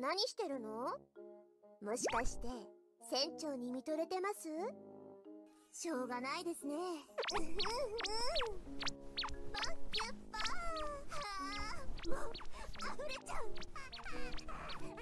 今何してるの？もしかして船長に見とれてます？しょうがないですね。パッキャッパー、もう溢れちゃう。